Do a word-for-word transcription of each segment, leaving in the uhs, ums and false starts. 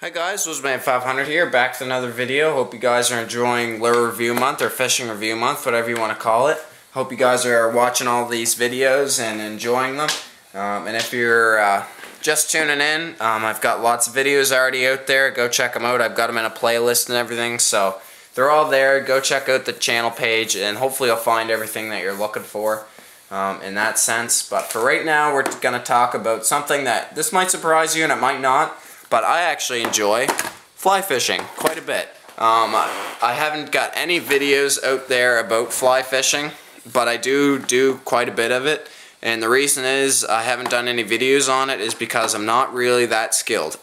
Hi guys, Woodsman five hundred here, back with another video. Hope you guys are enjoying Lure Review Month or Fishing Review Month, whatever you want to call it. Hope you guys are watching all these videos and enjoying them. Um, and if you're uh, just tuning in, um, I've got lots of videos already out there. Go check them out. I've got them in a playlist and everything, so they're all there. Go check out the channel page and hopefully you'll find everything that you're looking for um, in that sense. But for right now, we're going to talk about something that this might surprise you and it might not. But I actually enjoy fly fishing quite a bit. Um, I haven't got any videos out there about fly fishing, but I do do quite a bit of it. And the reason is I haven't done any videos on it is because I'm not really that skilled.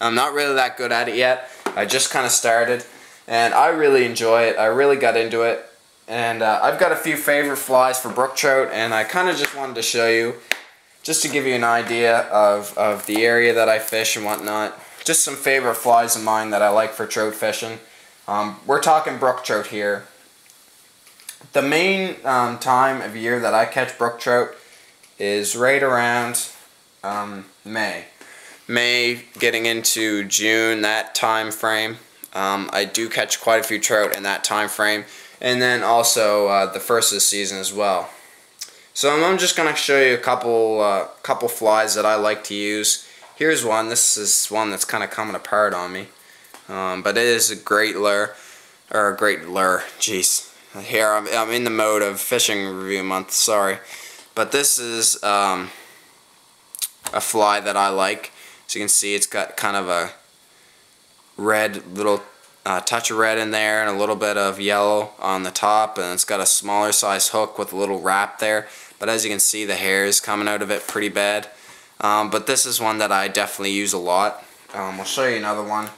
I'm not really that good at it yet. I just kind of started, and I really enjoy it. I really got into it. And uh, I've got a few favorite flies for brook trout, and I kind of just wanted to show you, just to give you an idea of, of the area that I fish and whatnot. Just some favorite flies of mine that I like for trout fishing. Um, we're talking brook trout here. The main um, time of year that I catch brook trout is right around um, May. May getting into June, that time frame. Um, I do catch quite a few trout in that time frame. And then also uh, the first of the season as well. So I'm just going to show you a couple uh, couple flies that I like to use. Here's one. This is one that's kind of coming apart on me. Um, but it is a great lure. Or a great lure. Jeez. Here, I'm, I'm in the mode of fishing review month. Sorry. But this is um, a fly that I like. As you can see, it's got kind of a red little Uh, touch of red in there and a little bit of yellow on the top, and it's got a smaller size hook with a little wrap there, but as you can see the hair is coming out of it pretty bad. Um, but this is one that I definitely use a lot. Um, I'll show you another one.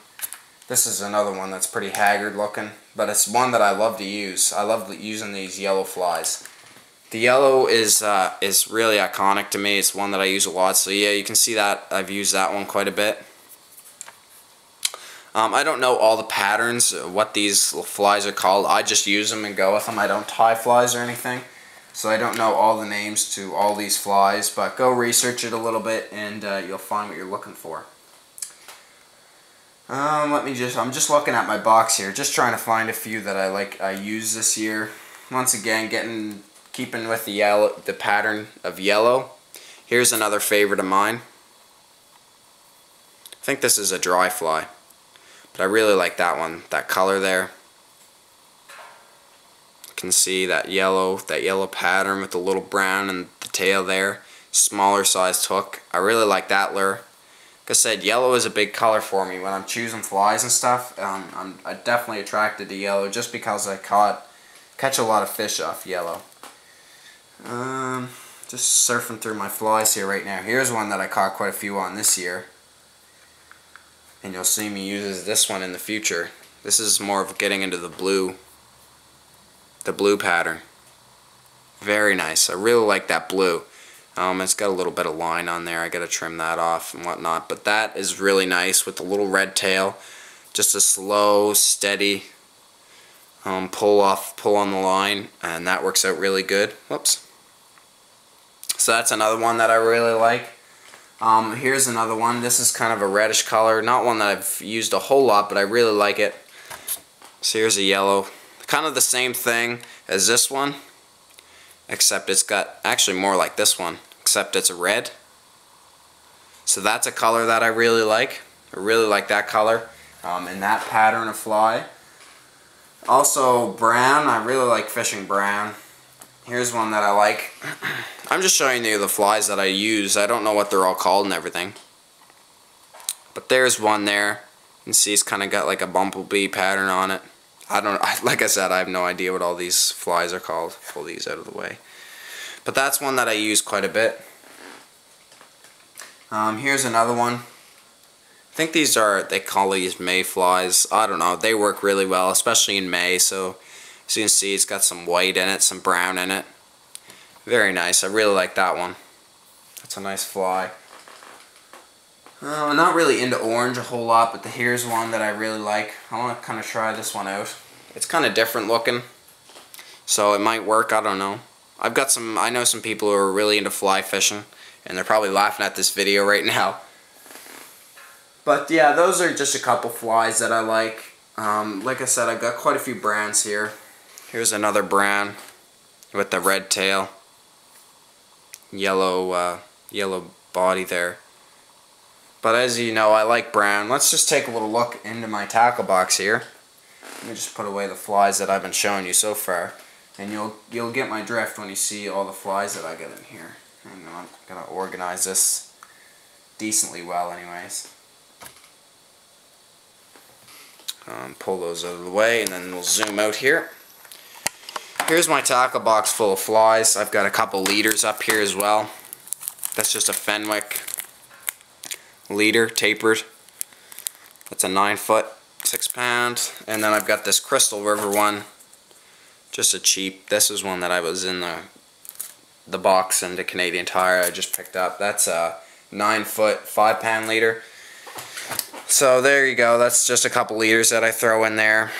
This is another one that's pretty haggard looking, but it's one that I love to use. I love using these yellow flies. The yellow is uh, is really iconic to me. It's one that I use a lot, so yeah, you can see that I've used that one quite a bit. Um, I don't know all the patterns, what these flies are called. I just use them and go with them. I don't tie flies or anything. So I don't know all the names to all these flies, but go research it a little bit and uh, you'll find what you're looking for. Um, let me just, I'm just looking at my box here, just trying to find a few that I like, I use this year. Once again, getting, keeping with the yellow, the pattern of yellow. Here's another favorite of mine. I think this is a dry fly. I really like that one, that color there. You can see that yellow, that yellow pattern with the little brown and the tail there. Smaller sized hook. I really like that lure. Like I said, yellow is a big color for me when I'm choosing flies and stuff. Um, I'm, I'm definitely attracted to yellow just because I caught catch a lot of fish off yellow. Um, just surfing through my flies here right now. Here's one that I caught quite a few on this year. And you'll see me use this one in the future. This is more of getting into the blue, the blue pattern. Very nice. I really like that blue. Um, it's got a little bit of line on there. I gotta trim that off and whatnot. But that is really nice with the little red tail. Just a slow, steady um, pull off, pull on the line, and that works out really good. Whoops. So that's another one that I really like. Um, here's another one. This is kind of a reddish color. Not one that I've used a whole lot, but I really like it. So here's a yellow. Kind of the same thing as this one, except it's got actually more like this one, except it's a red. So that's a color that I really like. I really like that color um, and that pattern of fly. Also brown. I really like fishing brown. Here's one that I like. I'm just showing you the flies that I use. I don't know what they're all called and everything. But there's one there. You can see it's kind of got like a bumblebee pattern on it. I don't, like I said, I have no idea what all these flies are called. Pull these out of the way. But that's one that I use quite a bit. Um, here's another one. I think these are, they call these May flies. I don't know. They work really well, especially in May. So As you can see, it's got some white in it, some brown in it. Very nice. I really like that one. That's a nice fly. Uh, I'm not really into orange a whole lot, but the, here's one that I really like. I want to kind of try this one out. It's kind of different looking, so it might work. I don't know. I've got some, I know some people who are really into fly fishing, and they're probably laughing at this video right now. But yeah, those are just a couple flies that I like. Um, like I said, I've got quite a few browns here. Here's another brown with the red tail, yellow, uh, yellow body there. But as you know, I like brown. Let's just take a little look into my tackle box here. Let me just put away the flies that I've been showing you so far, and you'll you'll get my drift when you see all the flies that I get in here. And I'm gonna organize this decently well, anyways. Um, pull those out of the way, and then we'll zoom out here. Here's my tackle box full of flies. I've got a couple leaders up here as well. That's just a Fenwick leader, tapered. That's a nine foot, six pound. And then I've got this Crystal River one, just a cheap. This is one that I was in the the box in the Canadian Tire I just picked up. That's a nine foot, five pound leader. So there you go. That's just a couple leaders that I throw in there.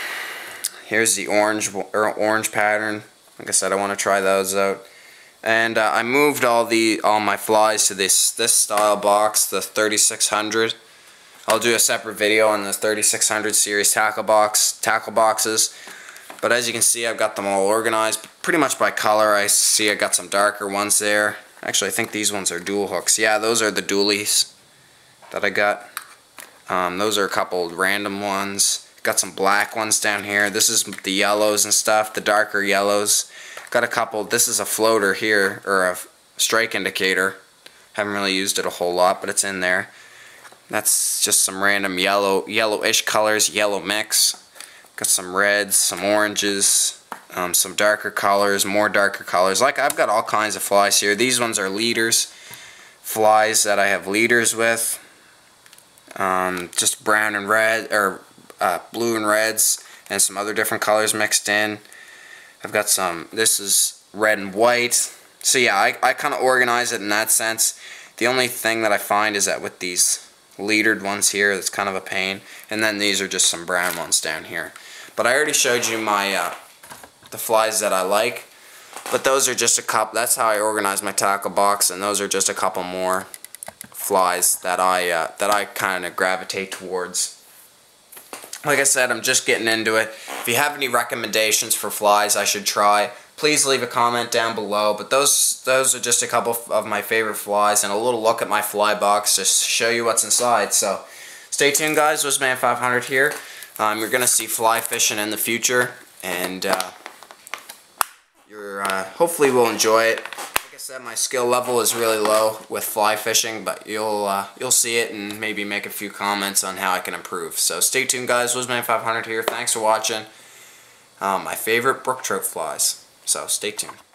Here's the orange or orange pattern. Like I said, I want to try those out. And uh, I moved all the all my flies to this this style box, the thirty-six hundred. I'll do a separate video on the thirty-six hundred series tackle box tackle boxes. But as you can see, I've got them all organized pretty much by color. I see I got some darker ones there. Actually, I think these ones are dual hooks. Yeah, those are the dualies that I got. Um, those are a couple random ones. Got some black ones down here. This is the yellows and stuff, the darker yellows. Got a couple. This is a floater here, or a strike indicator. Haven't really used it a whole lot, but it's in there. That's just some random yellow, yellowish colors, yellow mix. Got some reds, some oranges, um, some darker colors, more darker colors. Like, I've got all kinds of flies here. These ones are leaders, flies that I have leaders with. Um, just brown and red, or uh, blue and reds, and some other different colors mixed in. I've got some, this is red and white. So yeah, I, I kind of organize it in that sense. The only thing that I find is that with these leadered ones here, that's kind of a pain. And then these are just some brown ones down here. But I already showed you my uh, the flies that I like. But those are just a couple, that's how I organize my tackle box, and those are just a couple more flies that I, uh, that I kind of gravitate towards. Like I said, I'm just getting into it. If you have any recommendations for flies I should try, please leave a comment down below. But those those are just a couple of my favorite flies, and a little look at my fly box just to show you what's inside. So stay tuned, guys. Woodsman five hundred here. Um, you're going to see fly fishing in the future, and uh, you're uh, hopefully will enjoy it. Like I said, my skill level is really low with fly fishing, but you'll uh, you'll see it and maybe make a few comments on how I can improve. So stay tuned, guys. Woodsman five hundred here. Thanks for watching. Um, my favorite brook trout flies. So stay tuned.